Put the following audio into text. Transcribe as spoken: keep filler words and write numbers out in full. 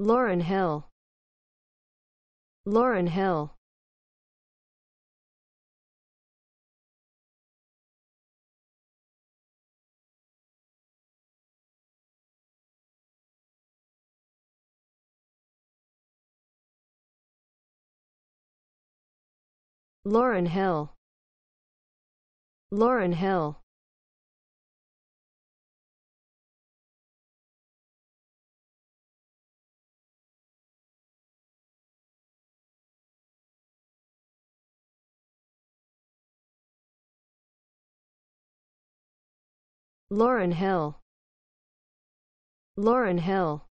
Lauryn Hill. Lauryn Hill. Lauryn Hill. Lauryn Hill. Lauryn Hill. Lauryn Hill.